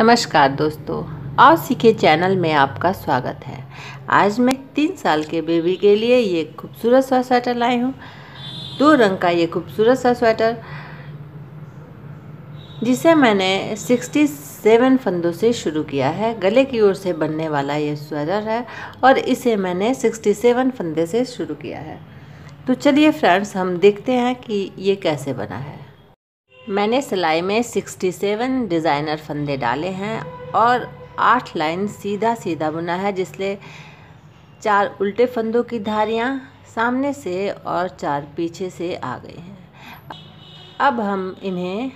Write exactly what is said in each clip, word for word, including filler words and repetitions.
नमस्कार दोस्तों, आओ सीखे चैनल में आपका स्वागत है। आज मैं तीन साल के बेबी के लिए ये खूबसूरत सा स्वेटर लाई हूँ। दो रंग का ये खूबसूरत सा स्वेटर, जिसे मैंने सड़सठ फंदों से शुरू किया है। गले की ओर से बनने वाला ये स्वेटर है और इसे मैंने सड़सठ फंदे से शुरू किया है। तो चलिए फ्रेंड्स, हम देखते हैं कि ये कैसे बना है। मैंने सिलाई में सड़सठ डिज़ाइनर फंदे डाले हैं और आठ लाइन सीधा सीधा बुना है, जिसमें चार उल्टे फंदों की धारियाँ सामने से और चार पीछे से आ गई हैं। अब हम इन्हें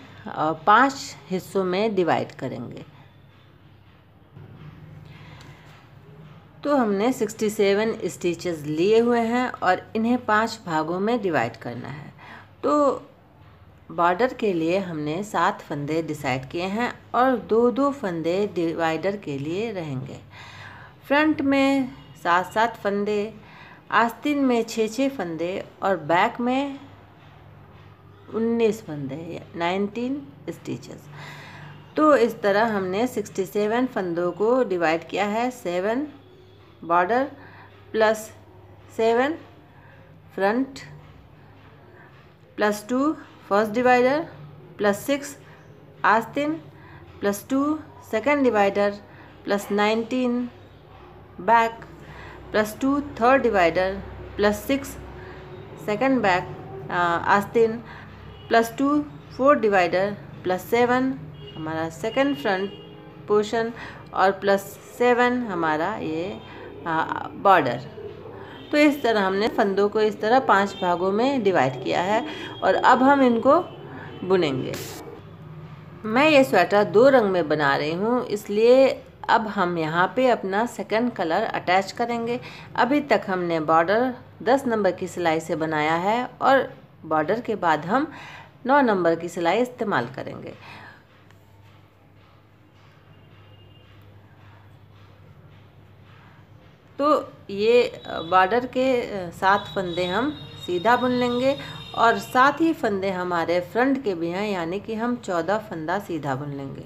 पांच हिस्सों में डिवाइड करेंगे। तो हमने सड़सठ स्टिचेस लिए हुए हैं और इन्हें पांच भागों में डिवाइड करना है। तो बॉर्डर के लिए हमने सात फंदे डिसाइड किए हैं और दो दो फंदे डिवाइडर के लिए रहेंगे। फ्रंट में सात सात फंदे, आस्तीन में छः छः फंदे और बैक में उन्नीस फंदे, उन्नीस स्टिचेस। तो इस तरह हमने सड़सठ फंदों को डिवाइड किया है। Seven border plus seven front plus two first divider plus six आस्तीन plus two second divider plus nineteen back plus two third divider plus six second back आस्तीन plus two fourth divider plus seven हमारा second front portion और plus seven हमारा ये border. तो इस तरह हमने फंदों को इस तरह पांच भागों में डिवाइड किया है और अब हम इनको बुनेंगे। मैं ये स्वेटर दो रंग में बना रही हूँ, इसलिए अब हम यहाँ पे अपना सेकंड कलर अटैच करेंगे। अभी तक हमने बॉर्डर दस नंबर की सिलाई से बनाया है और बॉर्डर के बाद हम नौ नंबर की सिलाई इस्तेमाल करेंगे। तो ये बॉर्डर के सात फंदे हम सीधा बुन लेंगे और साथ ही फंदे हमारे फ्रंट के भी हैं, यानी कि हम चौदह फंदा सीधा बुन लेंगे।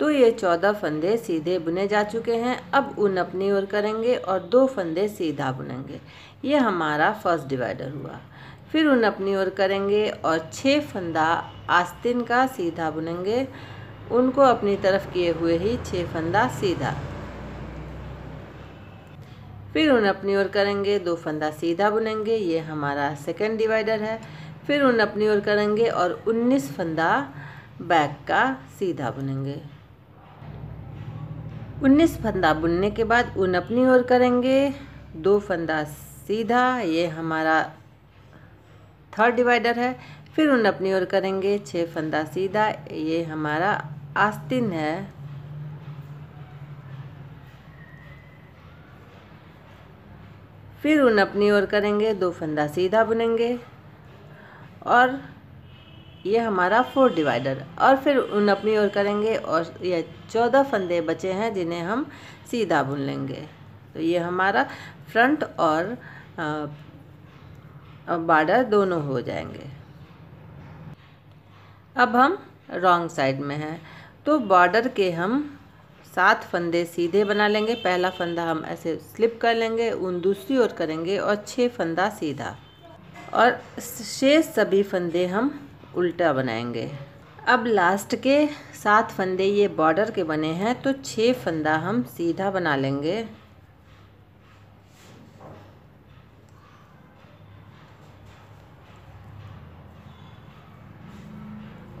तो ये चौदह फंदे सीधे बुने जा चुके हैं। अब ऊन अपनी ओर करेंगे और दो फंदे सीधा बुनेंगे। ये हमारा फर्स्ट डिवाइडर हुआ। फिर ऊन अपनी ओर करेंगे और छः फंदा आस्तीन का सीधा बुनेंगे। उनको अपनी तरफ किए हुए ही छः फंदा सीधा। फिर उन अपनी ओर करेंगे, दो फंदा सीधा बुनेंगे। ये हमारा सेकंड डिवाइडर है। फिर उन अपनी ओर करेंगे और उन्नीस फंदा बैक का सीधा बुनेंगे। उन्नीस फंदा बुनने के बाद उन अपनी ओर करेंगे, दो फंदा सीधा। ये हमारा थर्ड डिवाइडर है। फिर उन अपनी ओर करेंगे, छः फंदा सीधा। ये हमारा आस्तीन है। फिर उन अपनी ओर करेंगे, दो फंदा सीधा बुनेंगे और ये हमारा फोर्थ डिवाइडर। और फिर उन अपनी ओर करेंगे और ये चौदह फंदे बचे हैं जिन्हें हम सीधा बुन लेंगे। तो ये हमारा फ्रंट और बॉर्डर दोनों हो जाएंगे। अब हम रॉन्ग साइड में हैं। तो बॉर्डर के हम सात फंदे सीधे बना लेंगे। पहला फंदा हम ऐसे स्लिप कर लेंगे, उन दूसरी ओर करेंगे और छः फंदा सीधा और शेष सभी फंदे हम उल्टा बनाएंगे। अब लास्ट के सात फंदे ये बॉर्डर के बने हैं, तो छः फंदा हम सीधा बना लेंगे।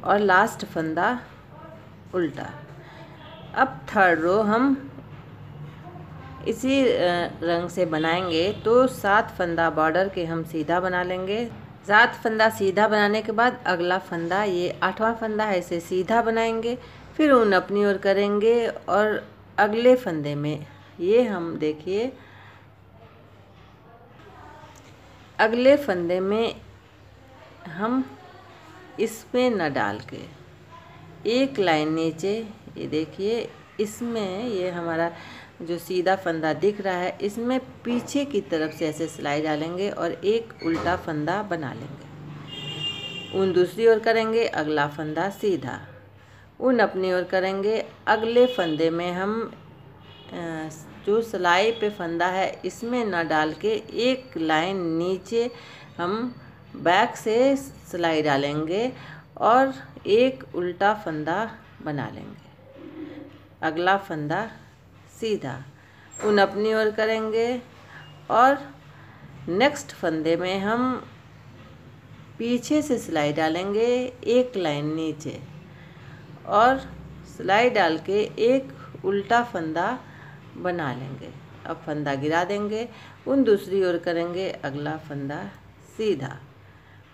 और लास्ट फंदा उल्टा। अब थर्ड रो हम इसी रंग से बनाएंगे। तो सात फंदा बॉर्डर के हम सीधा बना लेंगे। सात फंदा सीधा बनाने के बाद अगला फंदा, ये आठवां फंदा है, इसे सीधा बनाएंगे। फिर उन अपनी ओर करेंगे और अगले फंदे में ये हम देखिए अगले फंदे में हम इसमें न डाल के एक लाइन नीचे, ये देखिए इसमें, ये हमारा जो सीधा फंदा दिख रहा है इसमें पीछे की तरफ से ऐसे सिलाई डालेंगे और एक उल्टा फंदा बना लेंगे। ऊन दूसरी ओर करेंगे, अगला फंदा सीधा, ऊन अपनी ओर करेंगे। अगले फंदे में हम जो सिलाई पे फंदा है इसमें ना डाल के एक लाइन नीचे हम बैक से सिलाई डालेंगे और एक उल्टा फंदा बना लेंगे। अगला फंदा सीधा, ऊन अपनी ओर करेंगे और नेक्स्ट फंदे में हम पीछे से सिलाई डालेंगे एक लाइन नीचे और सिलाई डाल के एक उल्टा फंदा बना लेंगे। अब फंदा गिरा देंगे, ऊन दूसरी ओर करेंगे, अगला फंदा सीधा,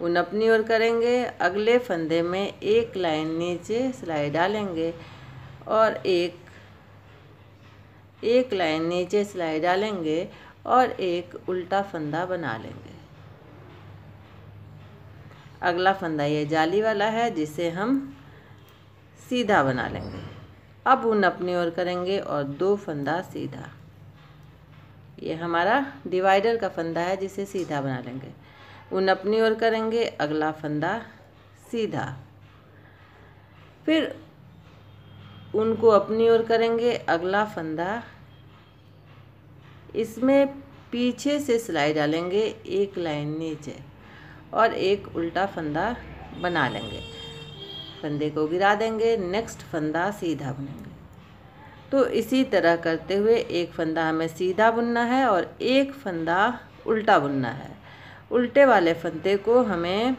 ऊन अपनी ओर करेंगे। अगले फंदे में एक लाइन नीचे सिलाई डालेंगे और एक एक लाइन नीचे सिलाई डालेंगे और एक उल्टा फंदा बना लेंगे। अगला फंदा ये जाली वाला है जिसे हम सीधा बना लेंगे। अब ऊन अपनी ओर करेंगे और दो फंदा सीधा, ये हमारा डिवाइडर का फंदा है जिसे सीधा बना लेंगे। ऊन अपनी ओर करेंगे, अगला फंदा सीधा, फिर ऊन को अपनी ओर करेंगे, अगला फंदा, इसमें पीछे से सिलाई डालेंगे एक लाइन नीचे और एक उल्टा फंदा बना लेंगे। फंदे को गिरा देंगे, नेक्स्ट फंदा सीधा बुनेंगे। तो इसी तरह करते हुए एक फंदा हमें सीधा बुनना है और एक फंदा उल्टा बुनना है। उल्टे वाले फंदे को हमें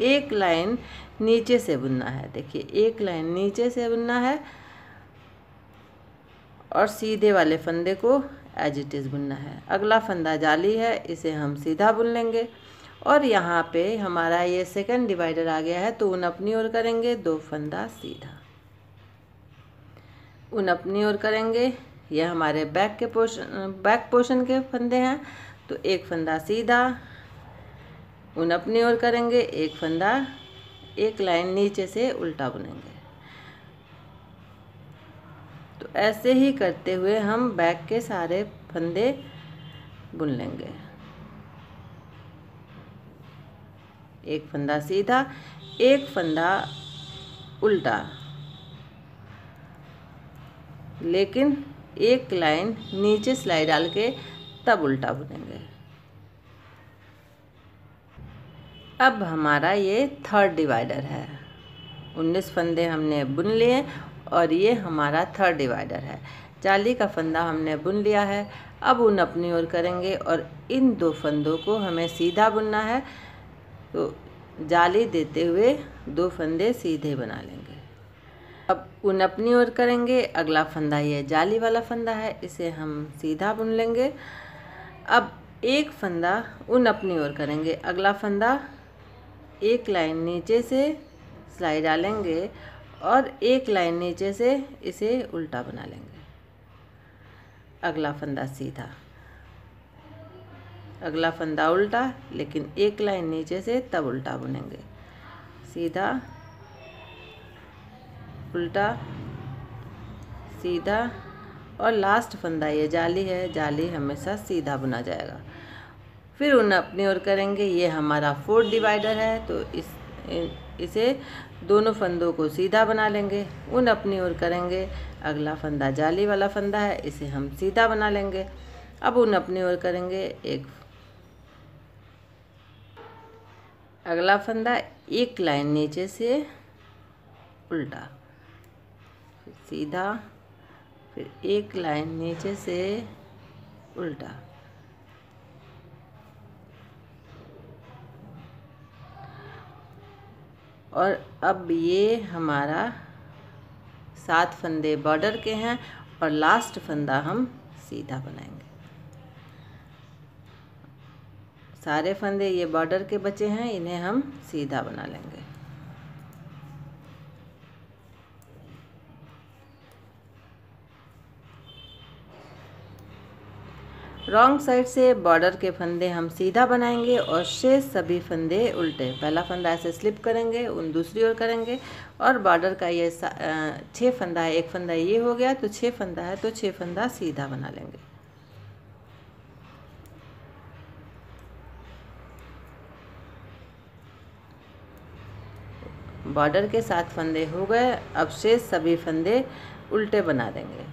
एक लाइन नीचे से बुनना है। देखिए, एक लाइन नीचे से बुनना है और सीधे वाले फंदे को एज इट इज़ बुनना है। अगला फंदा जाली है, इसे हम सीधा बुन लेंगे और यहाँ पे हमारा ये सेकंड डिवाइडर आ गया है। तो ऊन अपनी ओर करेंगे, दो फंदा सीधा, ऊन अपनी ओर करेंगे। यह हमारे बैक के पोर्शन बैक पोर्शन के फंदे हैं। तो एक फंदा सीधा, ऊन अपनी ओर करेंगे, एक फंदा एक लाइन नीचे से उल्टा बुनेंगे। तो ऐसे ही करते हुए हम बैक के सारे फंदे बुन लेंगे। एक फंदा सीधा, एक फंदा उल्टा, लेकिन एक लाइन नीचे सिलाई डाल के तब उल्टा बुनेंगे। अब हमारा ये थर्ड डिवाइडर है। उन्नीस फंदे हमने बुन लिए और ये हमारा थर्ड डिवाइडर है। जाली का फंदा हमने बुन लिया है। अब ऊन अपनी ओर करेंगे और इन दो फंदों को हमें सीधा बुनना है। तो जाली देते हुए दो फंदे सीधे बना लेंगे। अब ऊन अपनी ओर करेंगे, अगला फंदा ये जाली वाला फंदा है, इसे हम सीधा बुन लेंगे। अब एक फंदा ऊन अपनी ओर करेंगे, अगला फंदा एक लाइन नीचे से सिलाई डालेंगे और एक लाइन नीचे से इसे उल्टा बना लेंगे। अगला फंदा सीधा, अगला फंदा उल्टा, लेकिन एक लाइन नीचे से तब उल्टा बुनेंगे। सीधा, उल्टा, सीधा और लास्ट फंदा ये जाली है। जाली हमेशा सीधा बुना जाएगा। फिर उन्हें अपनी ओर करेंगे। ये हमारा फोर्थ डिवाइडर है। तो इस इसे दोनों फंदों को सीधा बना लेंगे। उन अपनी ओर करेंगे, अगला फंदा जाली वाला फंदा है, इसे हम सीधा बना लेंगे। अब उन अपनी ओर करेंगे, एक अगला फंदा एक लाइन नीचे से उल्टा सीधा, फिर एक लाइन नीचे से उल्टा, और अब ये हमारा सात फंदे बॉर्डर के हैं और लास्ट फंदा हम सीधा बनाएंगे। सारे फंदे ये बॉर्डर के बचे हैं, इन्हें हम सीधा बना लेंगे। रॉन्ग साइड से बॉर्डर के फंदे हम सीधा बनाएंगे और शेष सभी फंदे उल्टे। पहला फंदा ऐसे स्लिप करेंगे, उन दूसरी ओर करेंगे और बॉर्डर का ये छः फंदा है, एक फंदा ये हो गया, तो छः फंदा है, तो छः फंदा सीधा बना लेंगे। बॉर्डर के सात फंदे हो गए। अब शेष सभी फंदे उल्टे बना देंगे।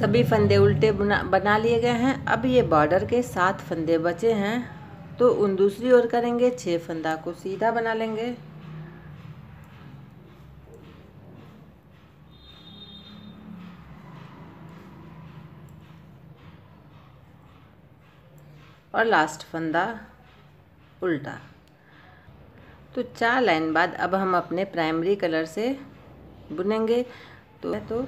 सभी फंदे उल्टे बना बना लिए गए हैं। अब ये बॉर्डर के सात फंदे बचे हैं तो उन दूसरी ओर करेंगे। छः फंदा को सीधा बना लेंगे। और लास्ट फंदा उल्टा। तो चार लाइन बाद अब हम अपने प्राइमरी कलर से बुनेंगे। तो तो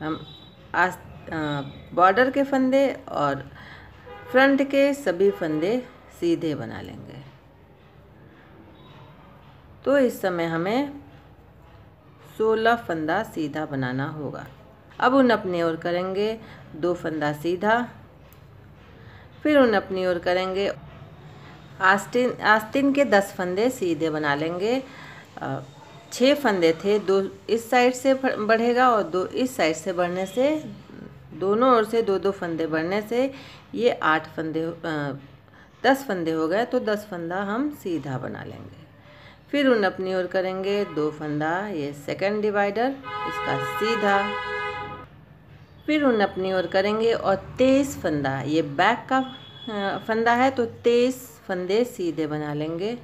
हम आस बॉर्डर के फंदे और फ्रंट के सभी फंदे सीधे बना लेंगे। तो इस समय हमें सोलह फंदा सीधा बनाना होगा। अब उन अपनी ओर करेंगे, दो फंदा सीधा, फिर उन अपनी ओर करेंगे। आस्तीन आस्तीन के दस फंदे सीधे बना लेंगे। छः फंदे थे, दो इस साइड से बढ़ेगा और दो इस साइड से बढ़ने से, दोनों ओर से दो दो फंदे बढ़ने से ये आठ फंदे दस फंदे हो गए। तो दस फंदा हम सीधा बना लेंगे। फिर उन अपनी ओर करेंगे, दो फंदा, ये सेकंड डिवाइडर, इसका सीधा, फिर उन अपनी ओर करेंगे और तेईस फंदा, ये बैक का फंदा है, तो तेईस फंदे सीधे बना लेंगे।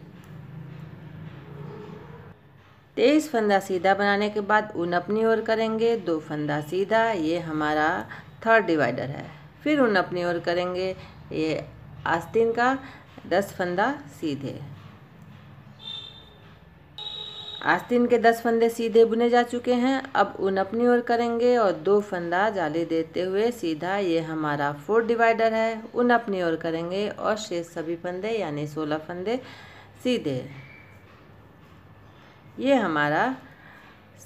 तेईस फंदा सीधा बनाने के बाद उन अपनी ओर करेंगे, दो फंदा सीधा, ये हमारा थर्ड डिवाइडर है, फिर उन अपनी ओर करेंगे, ये आस्तीन का दस फंदा सीधे। आस्तीन के दस फंदे सीधे बुने जा चुके हैं। अब उन अपनी ओर करेंगे और दो फंदा जाली देते हुए सीधा, ये हमारा फोर्थ डिवाइडर है, उन अपनी ओर करेंगे और शेष सभी फंदे यानी सोलह फंदे सीधे। ये हमारा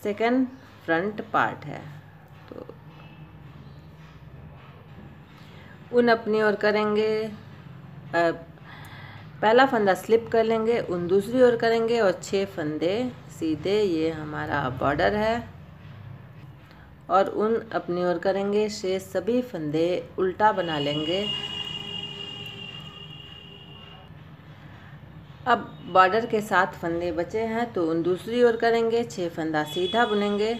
सेकंड फ्रंट पार्ट है। तो उन अपनी ओर करेंगे, पहला फंदा स्लिप कर लेंगे, उन दूसरी ओर करेंगे और छः फंदे सीधे, ये हमारा बॉर्डर है, और उन अपनी ओर करेंगे, शेष सभी फंदे उल्टा बना लेंगे। अब बॉर्डर के सात फंदे बचे हैं तो उन दूसरी ओर करेंगे, छः फंदा सीधा बुनेंगे,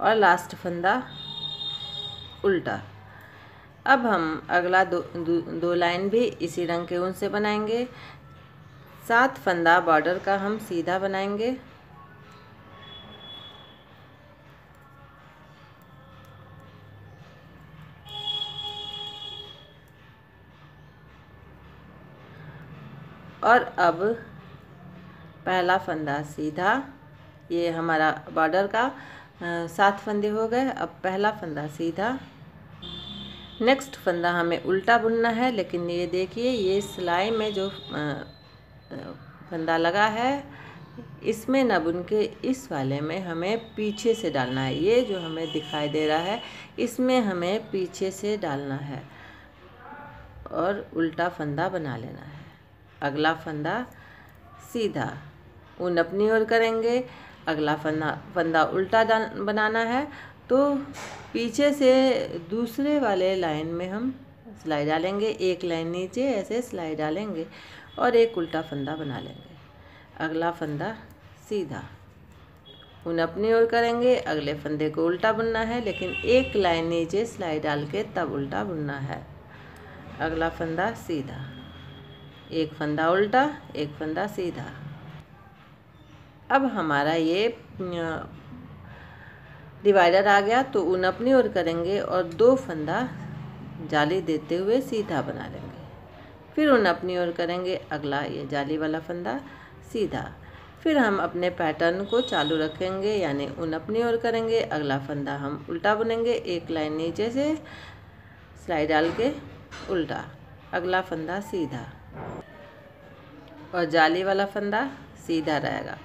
और लास्ट फंदा उल्टा। अब हम अगला दो दो, दो लाइन भी इसी रंग के ऊन से बनाएंगे। सात फंदा बॉर्डर का हम सीधा बनाएंगे, और अब पहला फंदा सीधा, ये हमारा बॉर्डर का सात फंदे हो गए। अब पहला फंदा सीधा, नेक्स्ट फंदा हमें उल्टा बुनना है, लेकिन ये देखिए ये सिलाई में जो फंदा लगा है इसमें ना बुन के इस वाले में हमें पीछे से डालना है। ये जो हमें दिखाई दे रहा है इसमें हमें पीछे से डालना है और उल्टा फंदा बना लेना है। अगला फंदा सीधा, उन अपनी ओर करेंगे, अगला फंदा फंदा उल्टा बनाना है, तो पीछे से दूसरे वाले लाइन में हम सिलाई डालेंगे, एक लाइन नीचे ऐसे सिलाई डालेंगे और एक उल्टा फंदा बना लेंगे। अगला फंदा सीधा, उन अपनी ओर करेंगे, अगले फंदे को उल्टा बुनना है, लेकिन एक लाइन नीचे सिलाई डाल के तब उल्टा बुनना है। अगला फंदा सीधा, एक फंदा उल्टा, एक फंदा सीधा। अब हमारा ये डिवाइडर आ गया, तो उन अपनी ओर करेंगे और दो फंदा जाली देते हुए सीधा बना लेंगे, फिर उन अपनी ओर करेंगे, अगला ये जाली वाला फंदा सीधा, फिर हम अपने पैटर्न को चालू रखेंगे, यानी उन अपनी ओर करेंगे, अगला फंदा हम उल्टा बुनेंगे, एक लाइन नीचे से सिलाई डाल के उल्टा, अगला फंदा सीधा, और जाली वाला फंदा सीधा रहेगा,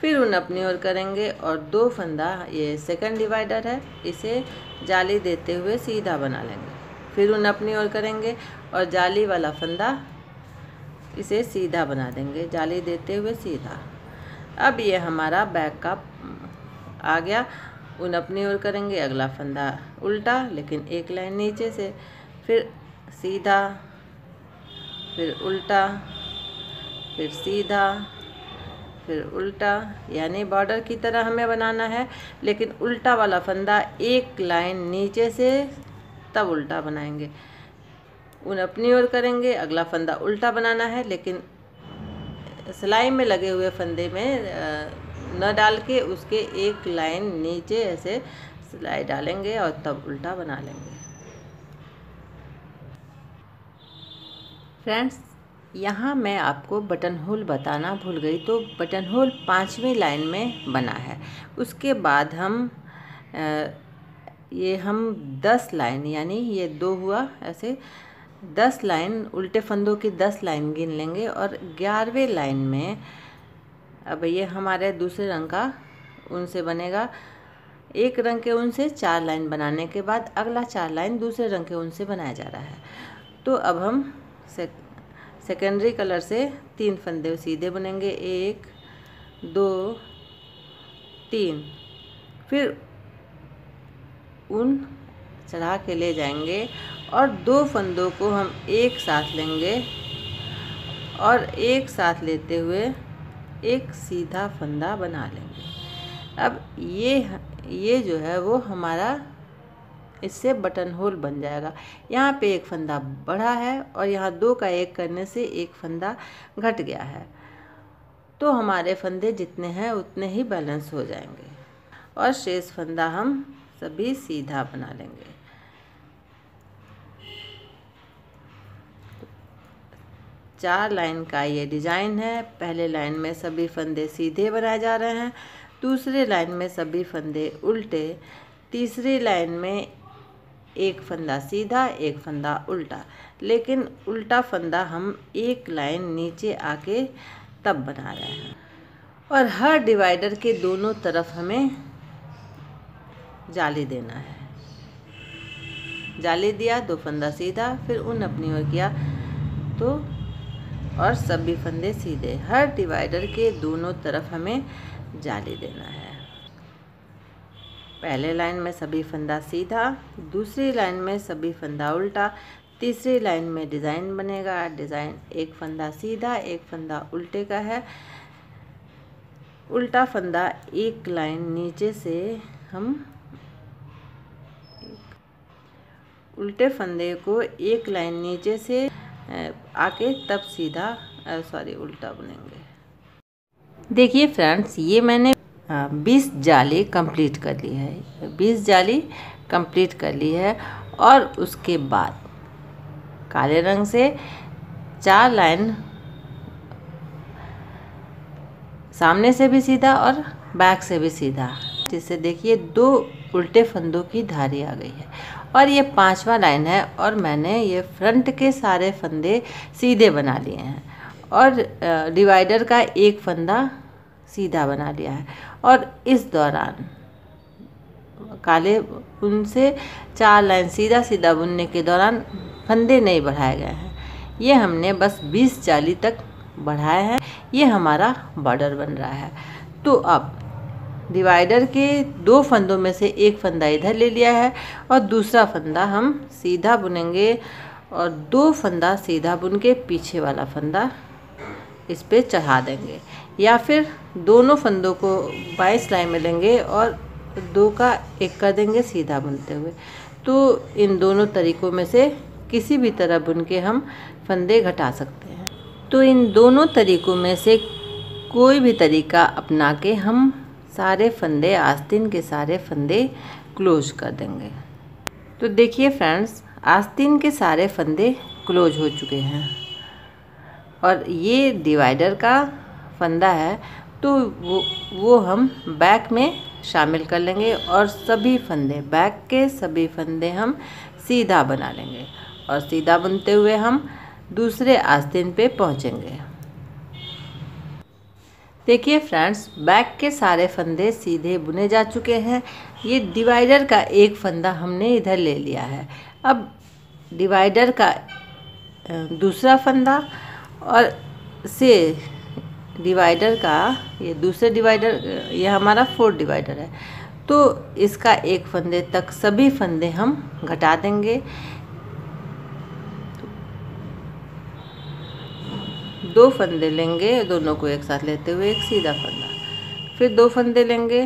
फिर उन अपनी ओर करेंगे और दो फंदा, ये सेकंड डिवाइडर है, इसे जाली देते हुए सीधा बना लेंगे, फिर उन अपनी ओर करेंगे और जाली वाला फंदा इसे सीधा बना देंगे, जाली देते हुए सीधा। अब ये हमारा बैक का आ गया। उन अपनी ओर करेंगे, अगला फंदा उल्टा लेकिन एक लाइन नीचे से, फिर सीधा, फिर उल्टा, फिर सीधा, फिर उल्टा। यानी बॉर्डर की तरह हमें बनाना है, लेकिन उल्टा वाला फंदा एक लाइन नीचे से तब उल्टा बनाएंगे। उन अपनी ओर करेंगे, अगला फंदा उल्टा बनाना है, लेकिन सिलाई में लगे हुए फंदे में न डाल के उसके एक लाइन नीचे ऐसे सिलाई डालेंगे और तब उल्टा बना लेंगे। फ्रेंड्स, यहाँ मैं आपको बटन होल बताना भूल गई। तो बटन होल पाँचवीं लाइन में बना है। उसके बाद हम ये हम दस लाइन, यानी ये दो हुआ, ऐसे दस लाइन उल्टे फंदों की दस लाइन गिन लेंगे। और ग्यारहवें लाइन में अब ये हमारे दूसरे रंग का ऊन से बनेगा। एक रंग के ऊन से चार लाइन बनाने के बाद अगला चार लाइन दूसरे रंग के ऊन से बनाया जा रहा है। तो अब हम से सेकेंडरी कलर से तीन फंदे सीधे बुनेंगे, एक, दो, तीन। फिर ऊन चढ़ा के ले जाएंगे और दो फंदों को हम एक साथ लेंगे और एक साथ लेते हुए एक सीधा फंदा बना लेंगे। अब ये ये जो है वो हमारा इससे बटन होल बन जाएगा। यहाँ पे एक फंदा बढ़ा है और यहाँ दो का एक करने से एक फंदा घट गया है। तो हमारे फंदे जितने हैं उतने ही बैलेंस हो जाएंगे और शेष फंदा हम सभी सीधा बना लेंगे। चार लाइन का ये डिज़ाइन है। पहले लाइन में सभी फंदे सीधे बनाए जा रहे हैं, दूसरे लाइन में सभी फंदे उल्टे, तीसरी लाइन में एक फंदा सीधा, एक फंदा उल्टा। लेकिन उल्टा फंदा हम एक लाइन नीचे आके तब बना रहे हैं। और हर डिवाइडर के दोनों तरफ हमें जाली देना है। जाली दिया, दो फंदा सीधा, फिर उन अपनी ओर किया तो और सभी फंदे सीधे। हर डिवाइडर के दोनों तरफ हमें जाली देना है। पहले लाइन में सभी फंदा सीधा, दूसरी लाइन में सभी फंदा उल्टा, तीसरी लाइन में डिज़ाइन बनेगा। डिज़ाइन एक फंदा सीधा, एक फंदा उल्टे का है। उल्टा फंदा एक लाइन नीचे से हम उल्टे फंदे को एक लाइन नीचे से आके तब सीधा सॉरी उल्टा बुनेंगे। देखिए फ्रेंड्स, ये मैंने बीस जाली कंप्लीट कर ली है बीस जाली कंप्लीट कर ली है। और उसके बाद काले रंग से चार लाइन सामने से भी सीधा और बैक से भी सीधा, जिससे देखिए दो उल्टे फंदों की धारी आ गई है। और ये पांचवा लाइन है और मैंने ये फ्रंट के सारे फंदे सीधे बना लिए हैं और डिवाइडर का एक फंदा सीधा बना लिया है। और इस दौरान काले ऊन से चार लाइन सीधा सीधा बुनने के दौरान फंदे नहीं बढ़ाए गए हैं। ये हमने बस बीस जाली तक बढ़ाए हैं। ये हमारा बॉर्डर बन रहा है। तो अब डिवाइडर के दो फंदों में से एक फंदा इधर ले लिया है और दूसरा फंदा हम सीधा बुनेंगे और दो फंदा सीधा बुन के पीछे वाला फंदा इस पे चढ़ा देंगे, या फिर दोनों फंदों को बाएं सिलाई में लेंगे और दो का एक कर देंगे सीधा बुनते हुए। तो इन दोनों तरीक़ों में से किसी भी तरह बुन के हम फंदे घटा सकते हैं। तो इन दोनों तरीक़ों में से कोई भी तरीका अपना के हम सारे फंदे, आस्तीन के सारे फंदे क्लोज कर देंगे। तो देखिए फ्रेंड्स, आस्तीन के सारे फंदे क्लोज हो चुके हैं और ये डिवाइडर का फंदा है। तो वो वो हम बैक में शामिल कर लेंगे और सभी फंदे, बैक के सभी फंदे हम सीधा बना लेंगे और सीधा बनते हुए हम दूसरे आस्तीन पे पहुँचेंगे। देखिए फ्रेंड्स, बैक के सारे फंदे सीधे बुने जा चुके हैं। ये डिवाइडर का एक फंदा हमने इधर ले लिया है। अब डिवाइडर का दूसरा फंदा और से डिवाइडर का ये दूसरे डिवाइडर, ये हमारा फोर्थ डिवाइडर है। तो इसका एक फंदे तक सभी फंदे हम घटा देंगे। दो फंदे लेंगे, दोनों को एक साथ लेते हुए एक सीधा फंदा, फिर दो फंदे लेंगे,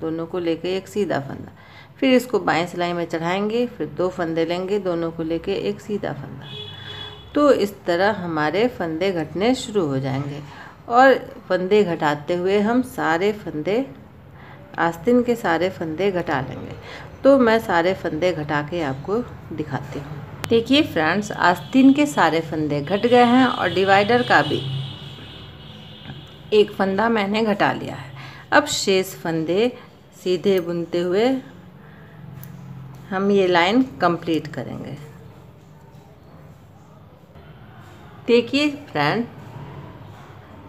दोनों को लेके एक सीधा फंदा, फिर इसको बाएं सिलाई में चढ़ाएंगे, फिर दो फंदे लेंगे, दोनों को लेके एक सीधा फंदा। तो इस तरह हमारे फंदे घटने शुरू हो जाएंगे और फंदे घटाते हुए हम सारे फंदे आस्तीन के सारे फंदे घटा लेंगे। तो मैं सारे फंदे घटा के आपको दिखाती हूँ। देखिए फ्रेंड्स, आस्तीन के सारे फंदे घट गए हैं और डिवाइडर का भी एक फंदा मैंने घटा लिया है। अब शेष फंदे सीधे बुनते हुए हम ये लाइन कंप्लीट करेंगे। देखिए फ्रेंड,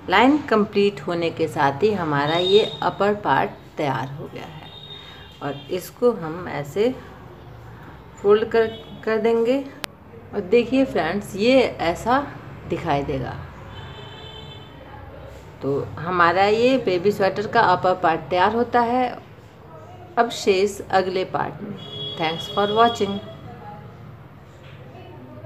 लाइन कंप्लीट होने के साथ ही हमारा ये अपर पार्ट तैयार हो गया है और इसको हम ऐसे फोल्ड कर कर देंगे। और देखिए फ्रेंड्स, ये ऐसा दिखाई देगा। तो हमारा ये बेबी स्वेटर का अपर पार्ट तैयार होता है। अब शेष अगले पार्ट में। Thanks for watching.